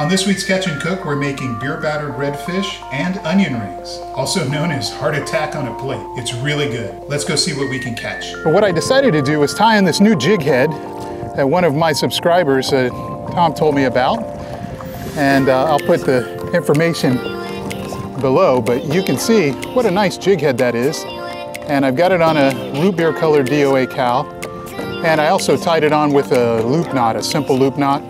On this week's Catch and Cook, we're making beer-battered redfish and onion rings, also known as heart attack on a plate. It's really good. Let's go see what we can catch. But what I decided to do was tie in this new jig head that one of my subscribers, Tom, told me about. And I'll put the information below, but you can see what a nice jig head that is. And I've got it on a root beer colored DOA cowl. And I also tied it on with a loop knot, a simple loop knot.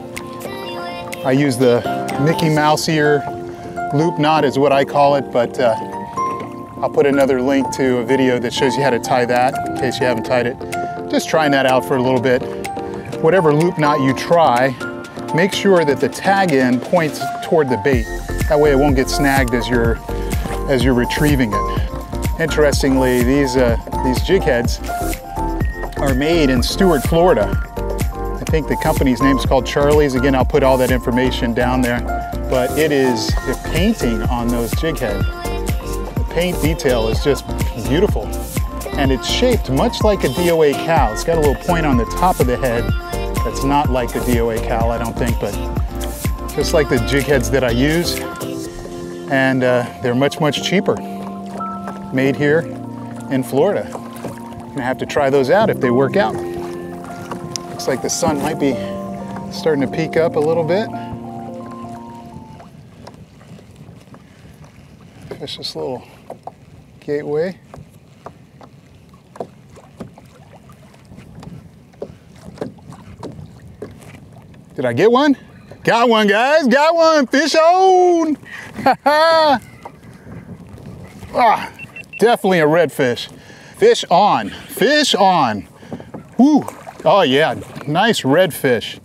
I use the Mickey Mouse ear loop knot is what I call it, but I'll put another link to a video that shows you how to tie that in case you haven't tied it. Just trying that out for a little bit. Whatever loop knot you try, make sure that the tag end points toward the bait. That way it won't get snagged as you're retrieving it. Interestingly, these jig heads are made in Stuart, Florida. I think the company's name is called Charlie's. Again, I'll put all that information down there, but it is the painting on those jig heads. The paint detail is just beautiful, and it's shaped much like a DOA cowl. It's got a little point on the top of the head that's not like a DOA cowl, I don't think, but just like the jig heads that I use, and they're much cheaper, made here in Florida. I'm gonna have to try those out if they work out. Looks like the sun might be starting to peek up a little bit. Fish this little gateway. Did I get one? Got one, guys, got one, fish on! Ah, definitely a redfish. Fish on, fish on. Woo! Oh yeah, nice redfish.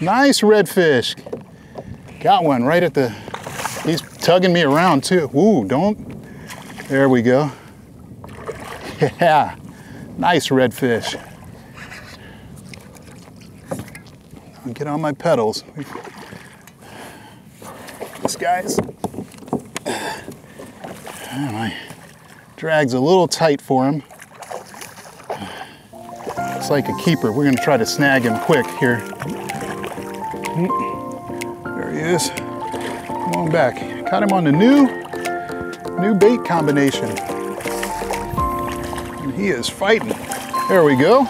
Nice redfish. Got one right at the, he's tugging me around too. Ooh, don't, there we go. Yeah, nice redfish. I'll get on my pedals. This guy's, my drag's a little tight for him. It's like a keeper. We're gonna try to snag him quick here. There he is. Come on back. Caught him on the new bait combination. And he is fighting. There we go.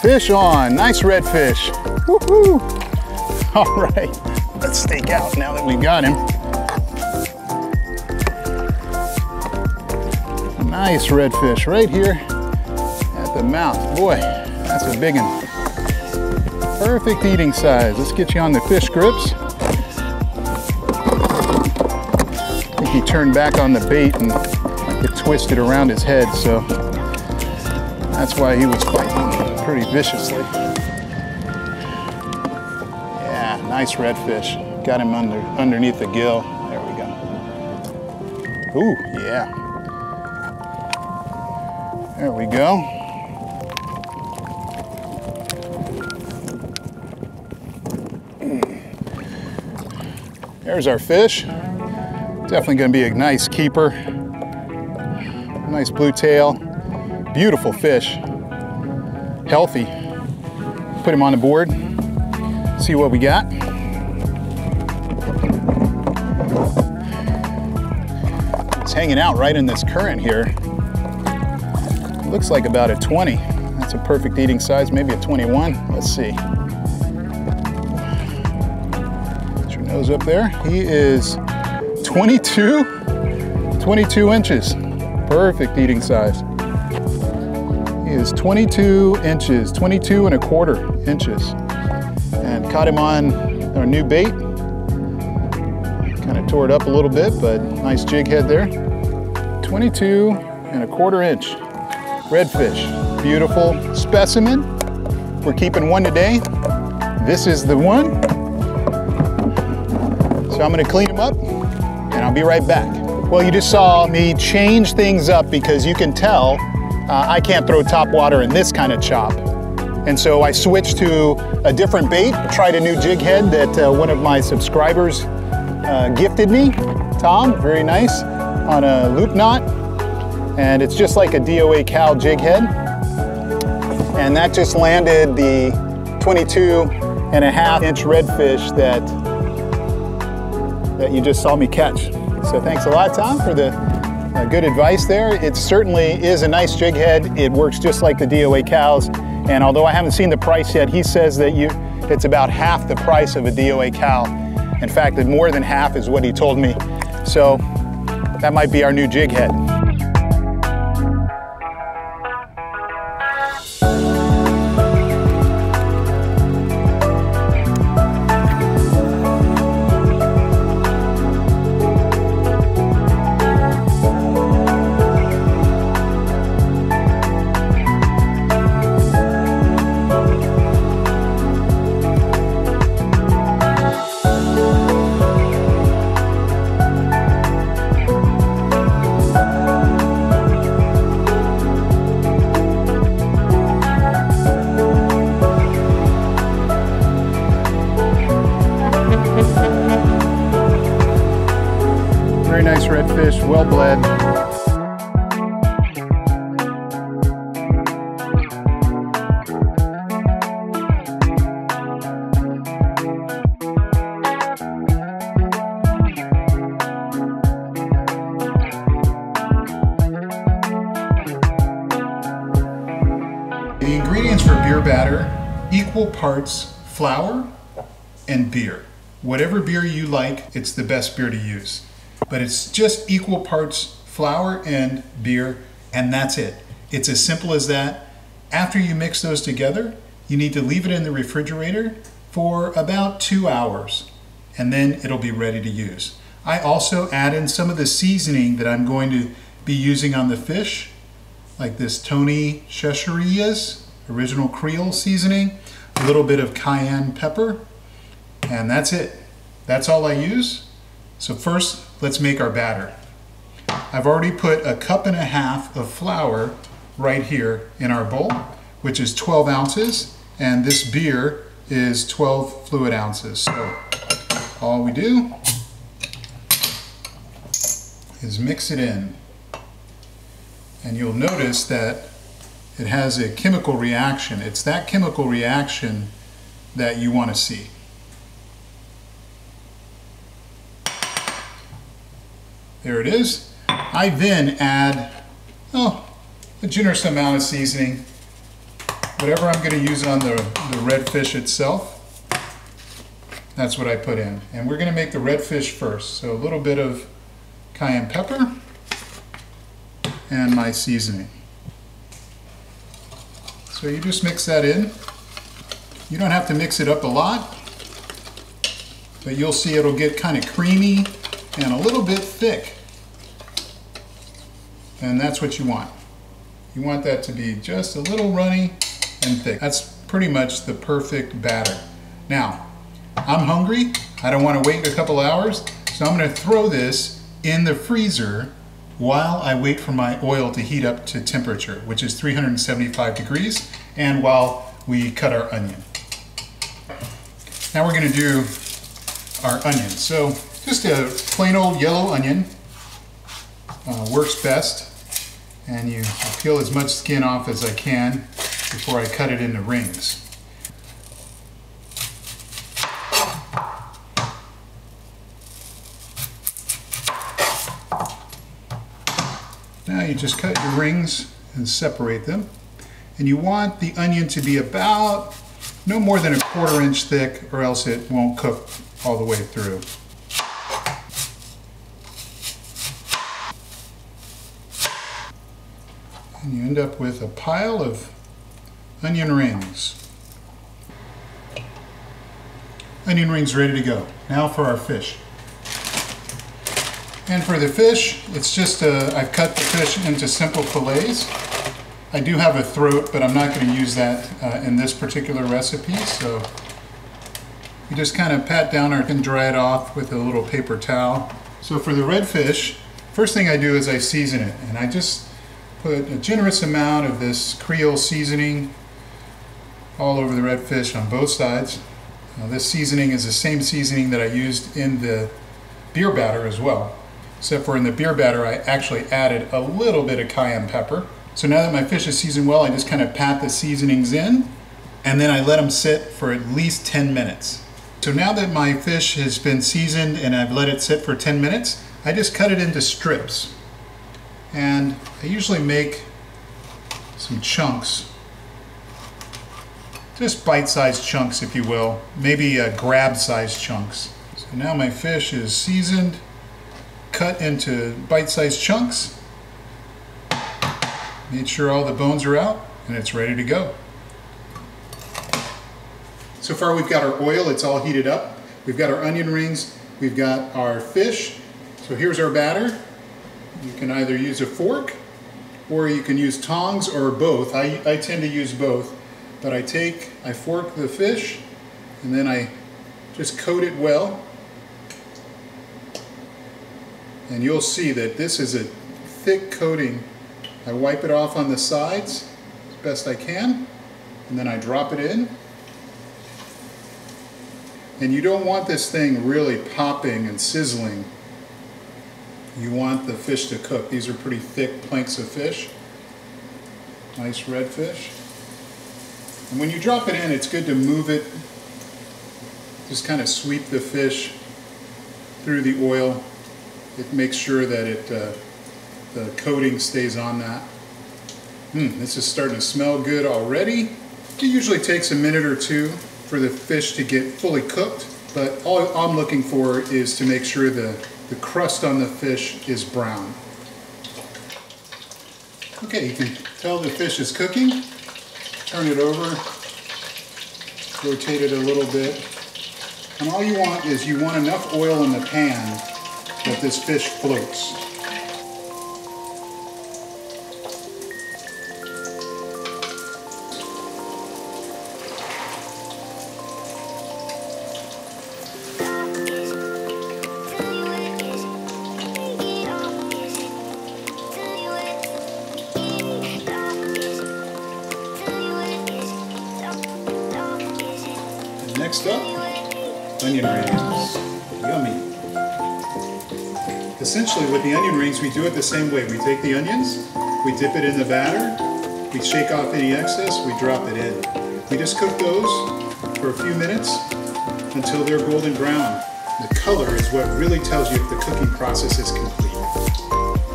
Fish on. Nice redfish. Woohoo! All right. Let's stake out now that we've got him. A nice redfish right here. The mouth, boy, that's a big one. Perfect eating size. Let's get you on the fish grips. I think he turned back on the bait and it twisted around his head, so that's why he was biting pretty viciously. Yeah, nice redfish. Got him underneath the gill. There we go. Ooh, yeah. There we go. There's our fish. Definitely gonna be a nice keeper. Nice blue tail. Beautiful fish. Healthy. Put him on the board. See what we got. It's hanging out right in this current here. Looks like about a 20. That's a perfect eating size, maybe a 21. Let's see. Nose up there. He is 22 inches. Perfect eating size. He is 22 inches, 22 and a quarter inches. And caught him on our new bait. Kind of tore it up a little bit, but nice jig head there. 22 and a quarter inch. Redfish, beautiful specimen. We're keeping one today. This is the one. So I'm gonna clean them up and I'll be right back. Well, you just saw me change things up because you can tell I can't throw topwater in this kind of chop. And so I switched to a different bait, tried a new jig head that one of my subscribers gifted me, Tom, very nice, on a loop knot. And it's just like a DOA cowl jig head. And that just landed the 22 and a half-inch redfish that you just saw me catch. So thanks a lot, Tom, for the good advice there. It certainly is a nice jig head. It works just like the DOA cows. And although I haven't seen the price yet, he says that it's about half the price of a DOA cow. In fact, more than half is what he told me. So that might be our new jig head. Redfish, well bled. The ingredients for beer batter: equal parts flour and beer. Whatever beer you like, it's the best beer to use. But it's just equal parts flour and beer, and that's it. It's as simple as that. After you mix those together, you need to leave it in the refrigerator for about 2 hours, and then it'll be ready to use. I also add in some of the seasoning that I'm going to be using on the fish, like this Tony Chachere's original Creole seasoning, a little bit of cayenne pepper, and that's it. That's all I use. So first, let's make our batter. I've already put 1.5 cups of flour right here in our bowl, which is 12 ounces, and this beer is 12 fluid ounces. So all we do is mix it in. And you'll notice that it has a chemical reaction. It's that chemical reaction that you want to see. There it is. I then add a generous amount of seasoning, whatever I'm going to use on the redfish itself. That's what I put in. And we're going to make the redfish first. So a little bit of cayenne pepper and my seasoning. So you just mix that in. You don't have to mix it up a lot, but you'll see it'll get kind of creamy and a little bit thick, and that's what you want. You want that to be just a little runny and thick. That's pretty much the perfect batter. Now, I'm hungry. I don't want to wait a couple hours, so I'm going to throw this in the freezer while I wait for my oil to heat up to temperature, which is 375 degrees, and while we cut our onion. Now we're going to do our onion. So just a plain old yellow onion works best, and I peel as much skin off as I can before I cut it into rings. Now you just cut your rings and separate them, and you want the onion to be about no more than 1/4 inch thick, or else it won't cook all the way through. And you end up with a pile of onion rings. Onion rings ready to go. Now for our fish. And for the fish, it's just I've cut the fish into simple fillets. I do have a throat, but I'm not going to use that in this particular recipe. So you just kind of pat down and dry it off with a little paper towel. So for the redfish, first thing I do is I season it, and I just put a generous amount of this Creole seasoning all over the redfish on both sides. Now, this seasoning is the same seasoning that I used in the beer batter as well, except for in the beer batter I actually added a little bit of cayenne pepper. So now that my fish is seasoned well, I just kind of pat the seasonings in and then I let them sit for at least 10 minutes. So now that my fish has been seasoned and I've let it sit for 10 minutes, I just cut it into strips. And I usually make some chunks, just bite-sized chunks, if you will, maybe grab-sized chunks. So now my fish is seasoned, cut into bite-sized chunks. Made sure all the bones are out, and it's ready to go. So far we've got our oil, it's all heated up. We've got our onion rings, we've got our fish. So here's our batter. You can either use a fork, or you can use tongs, or both. I tend to use both, but I fork the fish, and then I just coat it well. And you'll see that this is a thick coating. I wipe it off on the sides as best I can, and then I drop it in. And you don't want this thing really popping and sizzling. You want the fish to cook. These are pretty thick planks of fish. Nice redfish. And when you drop it in, it's good to move it. Just kind of sweep the fish through the oil. It makes sure that the coating stays on that. This is starting to smell good already. It usually takes a minute or two for the fish to get fully cooked, but all I'm looking for is to make sure the crust on the fish is brown. Okay, you can tell the fish is cooking. Turn it over, rotate it a little bit. And all you want is you want enough oil in the pan that this fish floats. Next up, onion rings. Yummy. Essentially, with the onion rings, we do it the same way. We take the onions, we dip it in the batter, we shake off any excess, we drop it in. We just cook those for a few minutes until they're golden brown. The color is what really tells you if the cooking process is complete.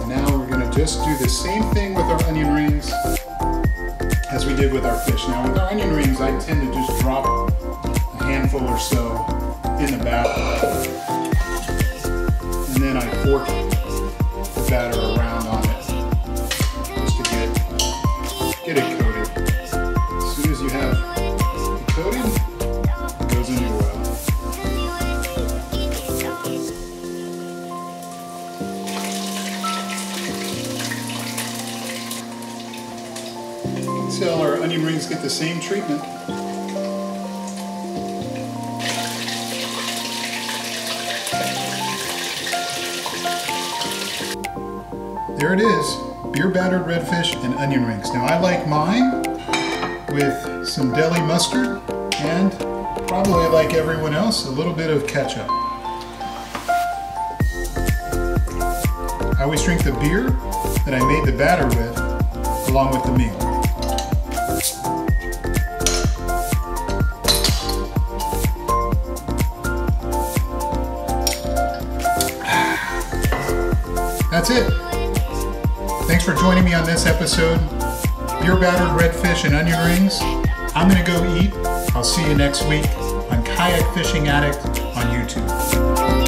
And now we're going to just do the same thing with our onion rings as we did with our fish. Now, with our onion rings, I tend to just drop handful or so in the batter, and then I fork the batter around on it just to get it coated. As soon as you have it coated, it goes into your oil. Until our onion rings get the same treatment. There it is, beer battered redfish and onion rings. Now I like mine with some deli mustard and probably, like everyone else, a little bit of ketchup. I always drink the beer that I made the batter with along with the meal. That's it. Thanks for joining me on this episode. Beer battered redfish and onion rings. I'm gonna go eat. I'll see you next week on Kayak Fishing Addict on YouTube.